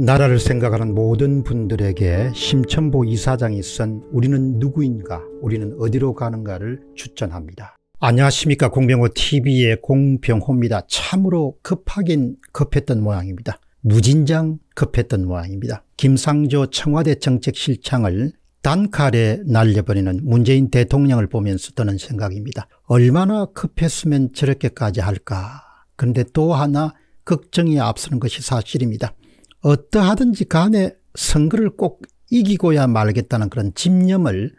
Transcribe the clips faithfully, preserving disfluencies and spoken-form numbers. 나라를 생각하는 모든 분들에게 심천보 이사장이 쓴 우리는 누구인가, 우리는 어디로 가는가를 추천합니다. 안녕하십니까, 공병호 티비의 공병호입니다. 참으로 급하긴 급했던 모양입니다. 무진장 급했던 모양입니다. 김상조 청와대 정책실장을 단칼에 날려버리는 문재인 대통령을 보면서 드는 생각입니다. 얼마나 급했으면 저렇게까지 할까. 그런데 또 하나 걱정이 앞서는 것이 사실입니다. 어떠하든지 간에 선거를 꼭 이기고야 말겠다는 그런 집념을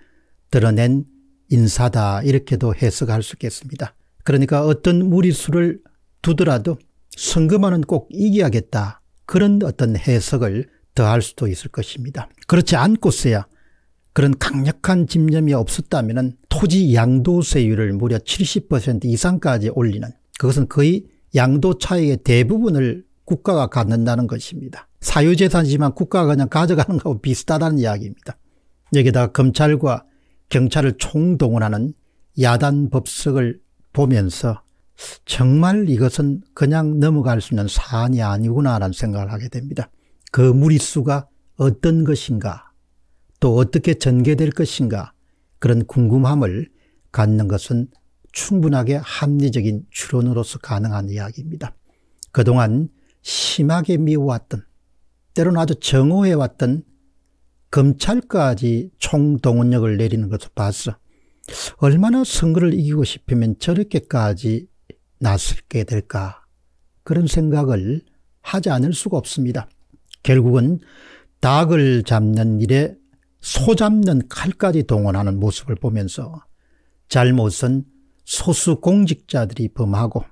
드러낸 인사다, 이렇게도 해석할 수 있겠습니다. 그러니까 어떤 무리수를 두더라도 선거만은 꼭 이겨야겠다, 그런 어떤 해석을 더할 수도 있을 것입니다. 그렇지 않고서야, 그런 강력한 집념이 없었다면 토지 양도세율을 무려 칠십 퍼센트 이상까지 올리는, 그것은 거의 양도 차익의 대부분을 국가가 갖는다는 것입니다. 사유재산이지만 국가가 그냥 가져가는 것하고 비슷하다는 이야기입니다. 여기다가 검찰과 경찰을 총동원하는 야단 법석을 보면서 정말 이것은 그냥 넘어갈 수 있는 사안이 아니구나라는 생각을 하게 됩니다. 그 무리수가 어떤 것인가, 또 어떻게 전개될 것인가, 그런 궁금함을 갖는 것은 충분하게 합리적인 추론으로서 가능한 이야기입니다. 그동안 심하게 미워왔던, 때로는 아주 정오해왔던 검찰까지 총동원력을 내리는 것을 봐서 얼마나 선거를 이기고 싶으면 저렇게까지 나서게 될까, 그런 생각을 하지 않을 수가 없습니다. 결국은 닭을 잡는 일에 소 잡는 칼까지 동원하는 모습을 보면서 잘못은 소수 공직자들이 범하고,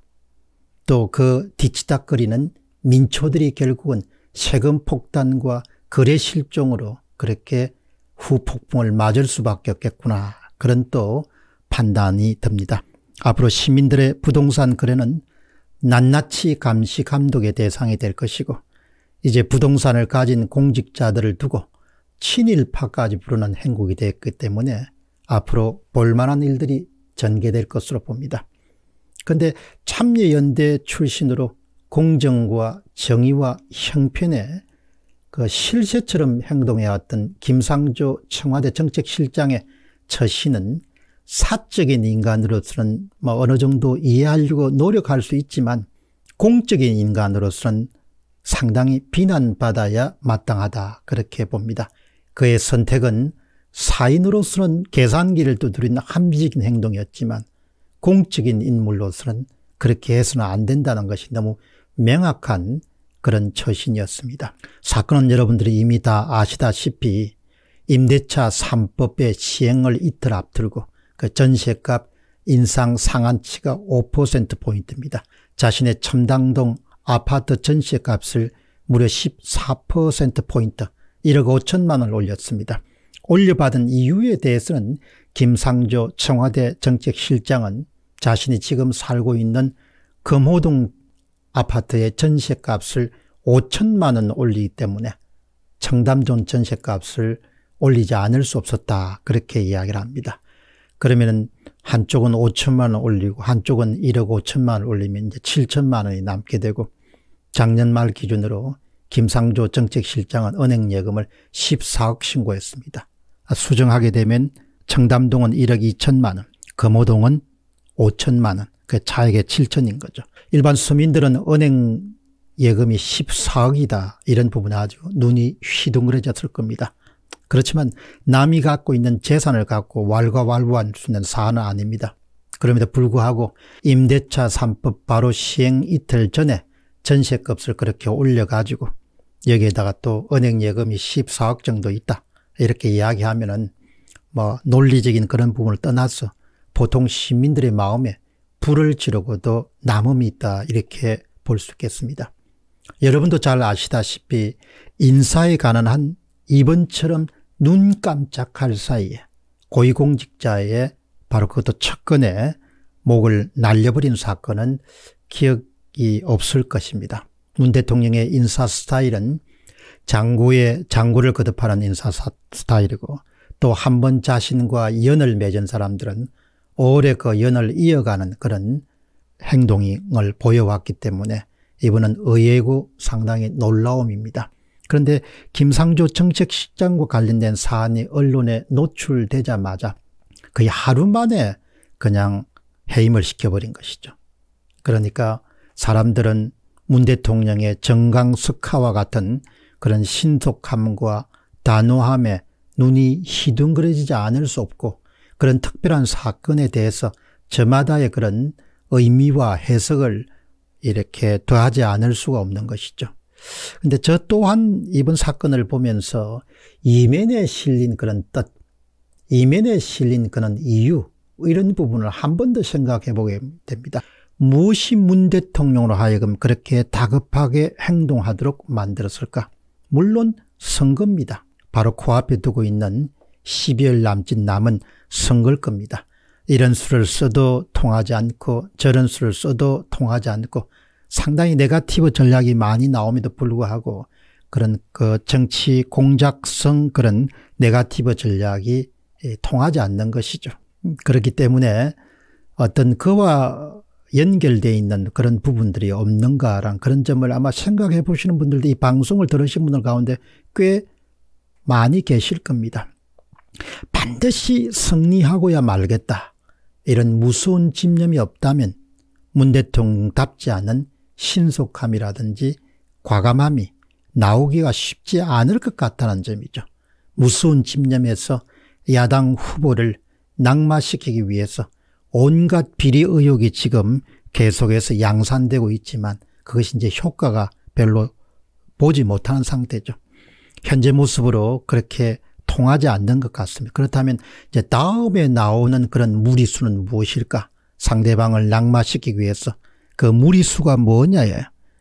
또 그 뒤치닥거리는 민초들이 결국은 세금 폭탄과 거래 실종으로 그렇게 후폭풍을 맞을 수밖에 없겠구나, 그런 또 판단이 듭니다. 앞으로 시민들의 부동산 거래는 낱낱이 감시 감독의 대상이 될 것이고, 이제 부동산을 가진 공직자들을 두고 친일파까지 부르는 행국이 됐기 때문에 앞으로 볼만한 일들이 전개될 것으로 봅니다. 그런데 참여연대 출신으로 공정과 정의와 형편에 그 실세처럼 행동해왔던 김상조 청와대 정책실장의 처신은 사적인 인간으로서는 뭐 어느 정도 이해하려고 노력할 수 있지만, 공적인 인간으로서는 상당히 비난받아야 마땅하다, 그렇게 봅니다. 그의 선택은 사인으로서는 계산기를 두드리는 합리적인 행동이었지만, 공적인 인물로서는 그렇게 해서는 안 된다는 것이 너무 명확한 그런 처신이었습니다. 사건은 여러분들이 이미 다 아시다시피 임대차 삼 법의 시행을 이틀 앞두고 그 전셋값 인상 상한치가 오 퍼센트 포인트입니다. 자신의 첨당동 아파트 전셋값을 무려 십사 퍼센트 포인트, 일억 오천만 원을 올렸습니다. 올려받은 이유에 대해서는 김상조 청와대 정책실장은 자신이 지금 살고 있는 금호동 아파트의 전셋값을 오천만 원 올리기 때문에 청담동 전셋값을 올리지 않을 수 없었다, 그렇게 이야기를 합니다. 그러면은 한쪽은 오천만 원 올리고 한쪽은 일억 오천만 원 올리면 이제 칠천만 원이 남게 되고, 작년 말 기준으로 김상조 정책실장은 은행 예금을 십사억 신고했습니다. 수정하게 되면 청담동은 일억 이천만 원, 금호동은 오천만 원, 그 차액의 칠천인 거죠. 일반 서민들은 은행 예금이 십사억이다, 이런 부분에 아주 눈이 휘둥그레졌을 겁니다. 그렇지만 남이 갖고 있는 재산을 갖고 왈가왈부할 수 있는 사안은 아닙니다. 그럼에도 불구하고 임대차 삼 법 바로 시행 이틀 전에 전셋값을 그렇게 올려가지고 여기에다가 또 은행 예금이 십사억 정도 있다, 이렇게 이야기하면은 뭐 논리적인 그런 부분을 떠나서 보통 시민들의 마음에 불을 지르고도 남음이 있다, 이렇게 볼 수 있겠습니다. 여러분도 잘 아시다시피 인사에 관한 한 이번처럼 눈 깜짝할 사이에 고위공직자의 바로 그것도 첫건에 목을 날려버린 사건은 기억이 없을 것입니다. 문 대통령의 인사 스타일은 장구의 장구를 거듭하는 인사 스타일이고, 또 한 번 자신과 연을 맺은 사람들은 오래 그 연을 이어가는 그런 행동을 보여왔기 때문에 이번은 의외고 상당히 놀라움입니다. 그런데 김상조 정책실장과 관련된 사안이 언론에 노출되자마자 거의 하루 만에 그냥 해임을 시켜버린 것이죠. 그러니까 사람들은 문 대통령의 정강석하와 같은 그런 신속함과 단호함에 눈이 희둥그레지지 않을 수 없고, 그런 특별한 사건에 대해서 저마다의 그런 의미와 해석을 이렇게 더하지 않을 수가 없는 것이죠. 근데 저 또한 이번 사건을 보면서 이면에 실린 그런 뜻, 이면에 실린 그런 이유, 이런 부분을 한 번 더 생각해 보게 됩니다. 무엇이 문 대통령으로 하여금 그렇게 다급하게 행동하도록 만들었을까? 물론 선거입니다. 바로 코앞에 두고 있는 십이월 남짓 남은 선거일 겁니다. 이런 수를 써도 통하지 않고 저런 수를 써도 통하지 않고 상당히 네거티브 전략이 많이 나옴에도 불구하고 그런 그 정치 공작성 그런 네거티브 전략이 통하지 않는 것이죠. 그렇기 때문에 어떤 그와 연결되어 있는 그런 부분들이 없는가란 그런 점을 아마 생각해 보시는 분들도 이 방송을 들으신 분들 가운데 꽤 많이 계실 겁니다. 반드시 승리하고야 말겠다, 이런 무서운 집념이 없다면 문 대통령답지 않은 신속함이라든지 과감함이 나오기가 쉽지 않을 것 같다는 점이죠. 무서운 집념에서 야당 후보를 낙마시키기 위해서 온갖 비리 의혹이 지금 계속해서 양산되고 있지만 그것이 이제 효과가 별로 보지 못하는 상태죠. 현재 모습으로 그렇게 통하지 않는 것 같습니다. 그렇다면 이제 다음에 나오는 그런 무리수는 무엇일까? 상대방을 낙마시키기 위해서 그 무리수가 뭐냐예요.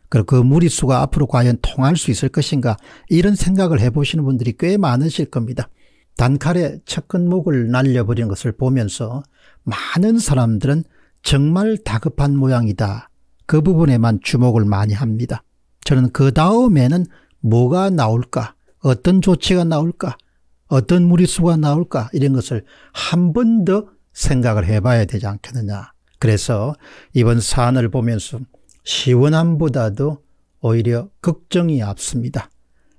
그리고 그 무리수가 앞으로 과연 통할 수 있을 것인가? 이런 생각을 해보시는 분들이 꽤 많으실 겁니다. 단칼에 첫근목을 날려버린 것을 보면서 많은 사람들은 정말 다급한 모양이다, 그 부분에만 주목을 많이 합니다. 저는 그 다음에는 뭐가 나올까? 어떤 조치가 나올까? 어떤 무리수가 나올까? 이런 것을 한 번 더 생각을 해봐야 되지 않겠느냐. 그래서 이번 사안을 보면서 시원함보다도 오히려 걱정이 앞섭니다.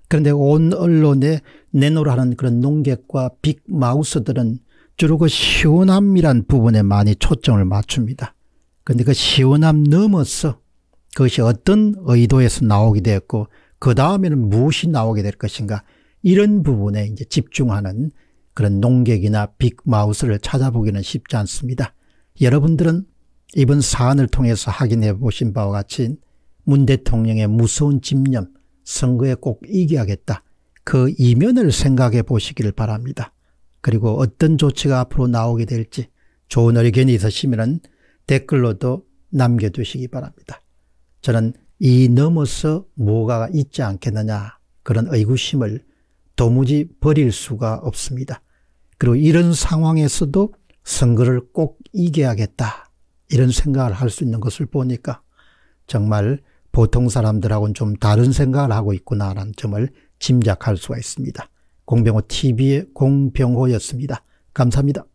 그런데 온 언론에 내놓으라는 그런 농객과 빅마우스들은 주로 그 시원함이란 부분에 많이 초점을 맞춥니다. 그런데 그 시원함 넘어서 그것이 어떤 의도에서 나오게 되었고 그 다음에는 무엇이 나오게 될 것인가, 이런 부분에 이제 집중하는 그런 농객이나 빅마우스를 찾아보기는 쉽지 않습니다. 여러분들은 이번 사안을 통해서 확인해 보신 바와 같이 문 대통령의 무서운 집념, 선거에 꼭 이겨야겠다, 그 이면을 생각해 보시기를 바랍니다. 그리고 어떤 조치가 앞으로 나오게 될지 좋은 의견이 있으시면 댓글로도 남겨두시기 바랍니다. 저는 이 넘어서 뭐가 있지 않겠느냐, 그런 의구심을 도무지 버릴 수가 없습니다. 그리고 이런 상황에서도 선거를 꼭 이겨야겠다, 이런 생각을 할 수 있는 것을 보니까 정말 보통 사람들하고는 좀 다른 생각을 하고 있구나라는 점을 짐작할 수가 있습니다. 공병호 티비의 공병호였습니다. 감사합니다.